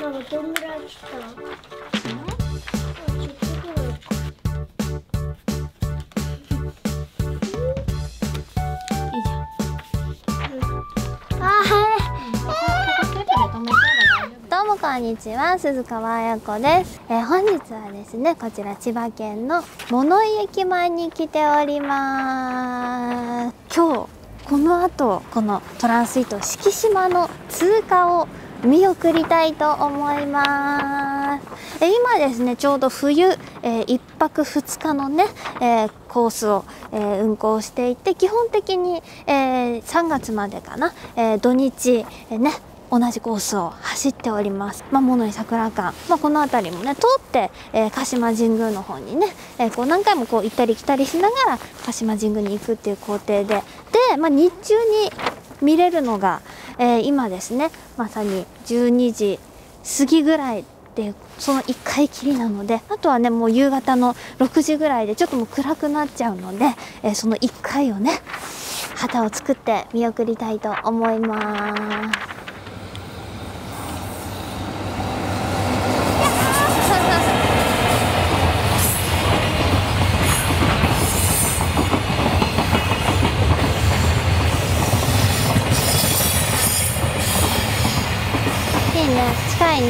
なんかどんぐらい来た？こんにちは、鈴川彩子です。本日はですね、こちら千葉県の物井駅前に来ております。今日この後、このトランスイート敷島の通過を見送りたいと思います。今ですね、ちょうど冬、1泊2日のね、コースを、運行していて、基本的に、3月までかな、土日、ね、同じコースを走っております。物井桜館、この辺りもね通って、鹿島神宮の方にね、こう何回もこう行ったり来たりしながら鹿島神宮に行くっていう工程で、日中に見れるのが、今ですねまさに12時過ぎぐらいでその1回きりなので、あとはねもう夕方の6時ぐらいでちょっともう暗くなっちゃうので、その1回をね旗を作って見送りたいと思います。近いね。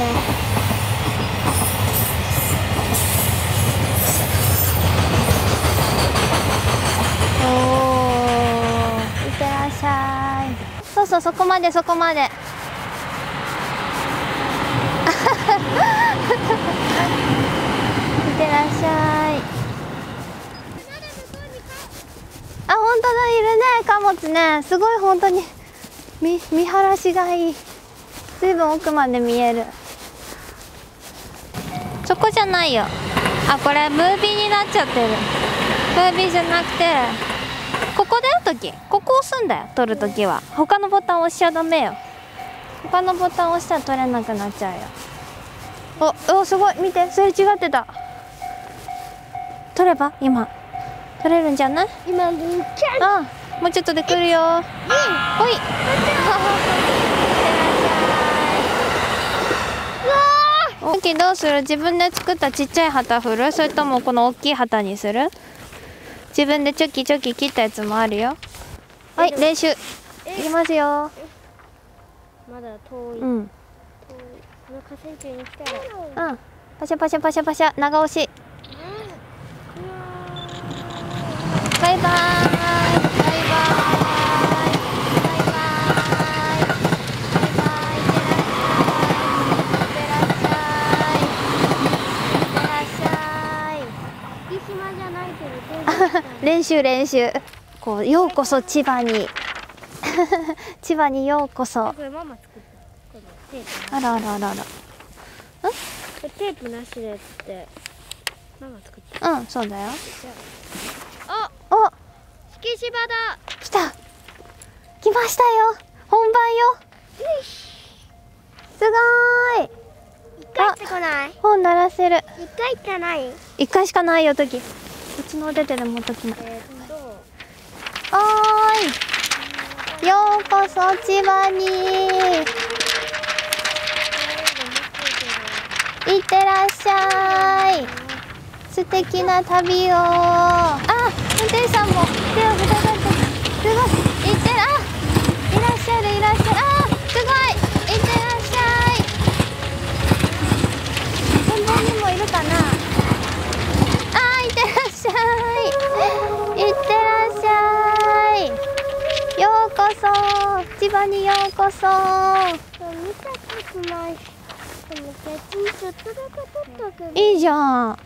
おー、いってらっしゃい。そうそう、そこまでそこまで。いってらっしゃい。あ、本当だ、いるね、貨物ね、すごい本当に見晴らしがいい。ずいぶん奥まで見える。そこじゃないよ。あ、これムービーになっちゃってる。ムービーじゃなくてここだよ。ここ押すんだよ。撮るときは他のボタン押しちゃダメよ。他のボタン押したら撮れなくなっちゃうよ。おお、すごい。見て、それ違ってた。撮れば今撮れるんじゃない？今でいっちゃう。うん、もうちょっとで来るよ。ほい。大きい、どうする？自分で作ったちっちゃい旗振る？それともこの大きい旗にする？自分でチョキチョキ切ったやつもあるよ。はい、練習いきますよ。まだ遠い。うん。この河川敷に来たら。うん。パシャパシャパシャパシャ、長押し。バイバーイ。練習練習。こうようこそ千葉に千葉にようこそ。あらあらあらあら。テープなしでってママ作った。うん、そうだよ。おお、敷島だ。来た。来ましたよ。本番よ。すごーい。一回しかない。本鳴らせる。一回しかない。一回しかないよ、時。こっちのお手手で持っときな。おーい、ようこそ千葉にいってらっしゃい。素敵な旅を。あ、運転手さんも手を振ってくれて、すごい。いってら、いらっしゃる、いらっしゃる。あ、すごい。いってらっしゃい。本番にもいるかな。いってらっしゃい。ようこそ千葉にようこそ。いいじゃん。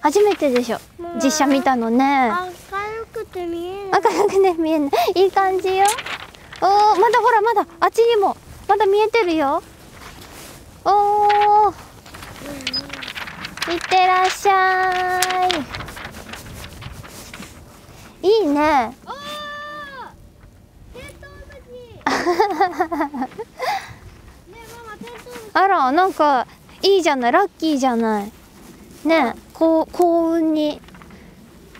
初めてでしょ、実写見たのね。明るくて見えない。明るくね、見えない。いい感じよ。おお、まだほら、まだあっちにもまだ見えてるよ。おお。いってらっしゃい。いいね。あら、なんかいいじゃない、ラッキーじゃない。ね、こう幸運に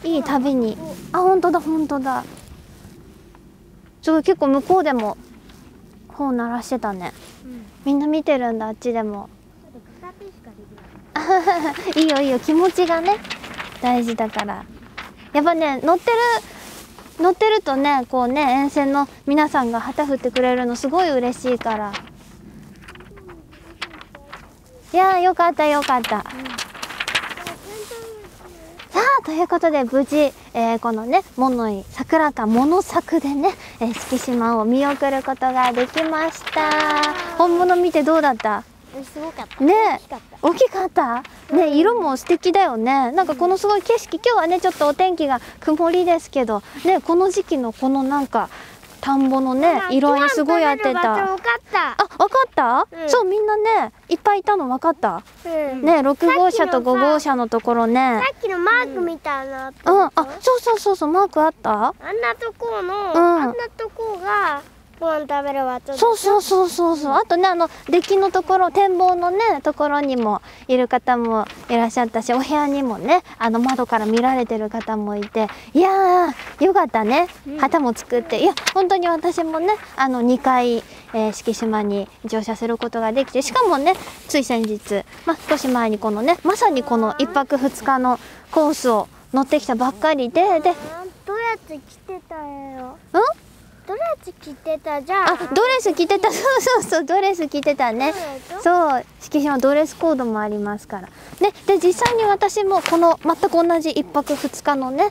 いい旅に。あ、本当だ本当だ。すごい結構向こうでも頬鳴らしてたね、うん、みんな見てるんだあっちでも。いいよいいよ、気持ちがね大事だから。やっぱね乗ってるとね、こうね沿線の皆さんが旗振ってくれるのすごい嬉しいから。いやーよかったよかった、うん。さあということで無事、このね物井桜館物作でね、敷島を見送ることができました。本物見てどうだった？すごかったね。大きかったね。色も素敵だよね。なんかこのすごい景色、今日はねちょっとお天気が曇りですけどね、この時期のこのなんか田んぼのね色合いすごい合ってた。あ、分かった、うん、そうみんなねいっぱいいたの分かった、うん、ね6号車と5号車のところね、さっきのマークみたいな、うん、うん、あそうそうそうそう、マークあった。あんなとこの、うん、あんなとこがご飯食べるわ。そうそうそうそうそう。あとねデッキのところ、展望のねところにもいる方もいらっしゃったし、お部屋にもね窓から見られてる方もいて、いやーよかったね。旗も作って、いや本当に私もね2回、敷島に乗車することができて、しかもねつい先日、少し前にこのねまさにこの1泊2日のコースを乗ってきたばっかりで、でどうやって来てたよ。うん？ドレス着てたじゃん。あ、ドレス着てた。そうそうそう、ドレス着てたね。そう、敷島ドレスコードもありますから。ね、で、実際に私もこの全く同じ1泊2日のね、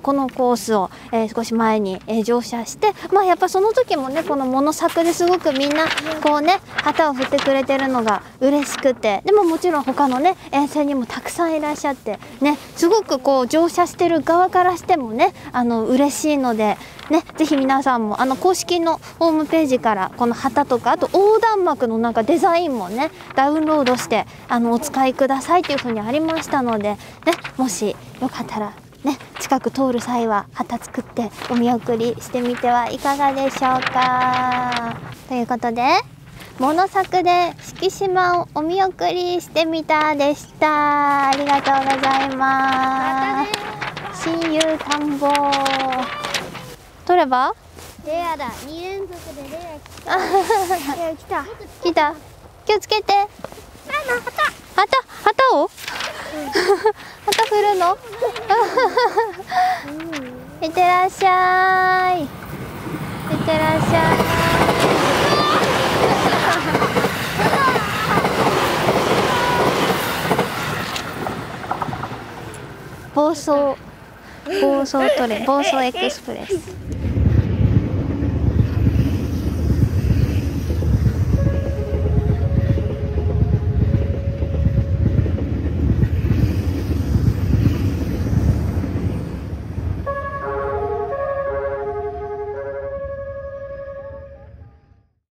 このコースを、少し前に、乗車して、やっぱその時もね、この物作ですごくみんな、こうね、旗を振ってくれてるのが嬉しくて、でももちろん他のね、沿線にもたくさんいらっしゃって、ね、すごくこう、乗車してる側からしてもね、嬉しいので、ね、ぜひ皆さんも公式のホームページからこの旗とか、あと横断幕のなんかデザインもねダウンロードしてお使いくださいというふうにありましたので、ね、もしよかったら、ね、近く通る際は旗作ってお見送りしてみてはいかがでしょうか。ということで物作で敷島をお見送りしてみたでした。ありがとうございます。親友田んぼ取ればレアだ。2連続でレア来た。来た。気をつけて。旗を？旗振るの？いってらっしゃい。いってらっしゃい。暴走エクスプレス。